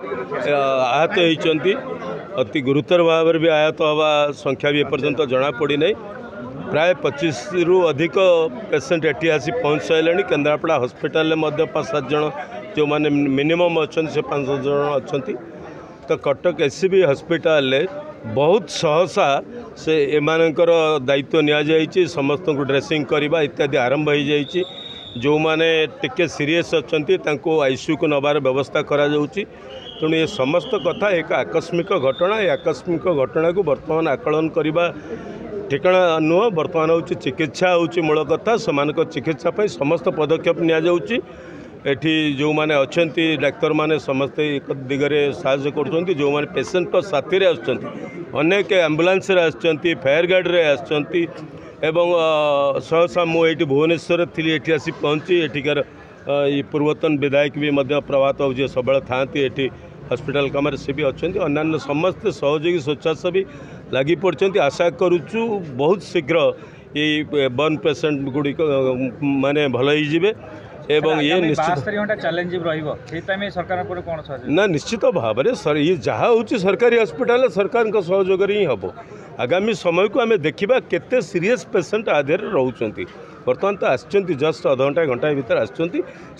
आहत होती अति गुरुतर भाव में भी आहत हवा संख्या भी एपर्यंत जनापड़ना प्राय 25 रु अधिक पेसेंट ये आसी पहुँच सारे केन्द्रापड़ा हस्पिटाल 5-7 जन जो मैंने मिनिमम अच्छा से 5-7 जन अच्छा तो कटक एससीबी हस्पिटाल बहुत सहसा से एमानकर दायित्व नि समस्त को ड्रेसिंग करवा इत्यादि आरंभ हो जाए जो मैंने टिके सीरीयस अच्छा आईसीयू को नबार व्यवस्था करा कर तेणु ये समस्त कथा एक आकस्मिक घटना आकस्मिक घटना को बर्तमान आकलन करवा ठिकाना नुह बर्तमान हूँ चिकित्सा हूँ मूल कथा से चिकित्सा समस्त पदक्षेप नि एठी जो माने अच्छे डाक्तर माने समस्ते एक दिगरे साहय कर जो माने पेसेंट साथी अनेक एम्बुलेंस आसचंती फायर गार्ड रे आसचंती एवं सहसा मु भुवनेश्वर थी ये आसी पहुँची एठिकार पूर्वतन विधायक भी प्रभात हो सब था हस्पिटाल कम से भी अच्छा अन्य समस्ते सहयोगी स्वेच्छासेवी लगी पड़ते आशा करुचु बहुत शीघ्र ये बर्न पेसेंट गुड़ी माने भल हो एवं ये निश्चित चैलेंज रही सरकार पर कौन ना निश्चित भाव में ये जहाँ हूँ सरकारी हस्पिटाल सरकार का सहयोग ही हम आगामी समय को आम देखा केते सीरीयस पेसेंट आधे रोच बर्तमान तो आसचंती जस्ट अधघंटा घंटा भर आ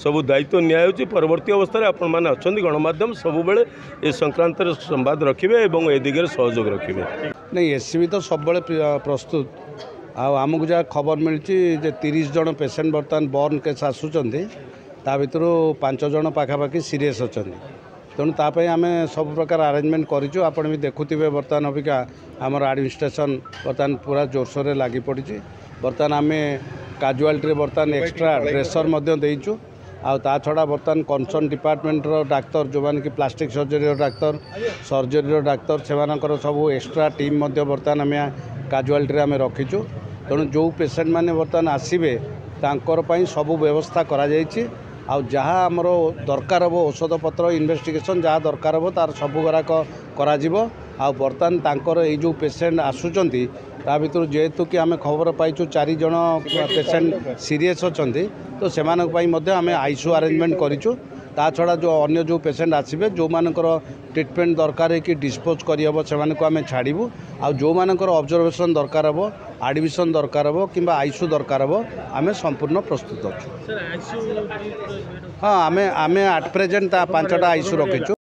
सब दायित्व निया परवर्ती अवस्था आपण मैंने अच्छा गणमाध्यम सबुबले ए संक्रांत संवाद रखिए और ए दिगरे सहयोग रखिए नहीं एससीबी तो सब प्रस्तुत आमको जहाँ खबर मिली जे 30 जन पेसेंट बर्तमान बर्न केस आसुँच ता भर 5 जन पाखापाखि सीरीयस अच्छा तेणु ताप आम सब प्रकार आरेंजमेंट करूँ आप देखुवे बर्तमान अबिका आमर आडमिनिस्ट्रेशन बर्तमान पूरा जोरसोर लगी पड़ी बर्तमान आम काजुआलिटी बर्तमान एक्सट्रा ड्रेसर देचु आ छड़ा बर्तमान कनसर्न डिपार्टमेंटर डाक्तर जो मैंने कि plastic surgery doctor surgery doctor से सब एक्सट्रा टीम बर्तमान आम काजुआलिटी आम रखीचु तेणु जो पेसेंट मैंने बर्तमान आसवे तांकर सबू व्यवस्था करा जहाँ आमर दरकार हम औषध पत्र इन्वेस्टिगेशन जहाँ दरकार हम तार सबू गुराक बर्तमान तांकर जो पेसेंट आसुँच ता भर जेहेतु कि आम खबर पाइचु 4 जन पेसेंट सीरीयस अच्छा तो से आम आईसीयू आरेंजमेंट करूँ ता छड़ा जो अन्य जो पेसेंट आसवे जो मानकर ट्रिटमेंट दरकार है कि डिस्पोज करहब से आम छाड़बू आ जो मानकर ऑब्जर्वेशन दरकार हम आडमिशन दरकार हम कि आईसीयू दरकार हम आम संपूर्ण प्रस्तुत अच्छे हाँ आम आम आट प्रेजेंट 5टा आईसीयू रखीचु।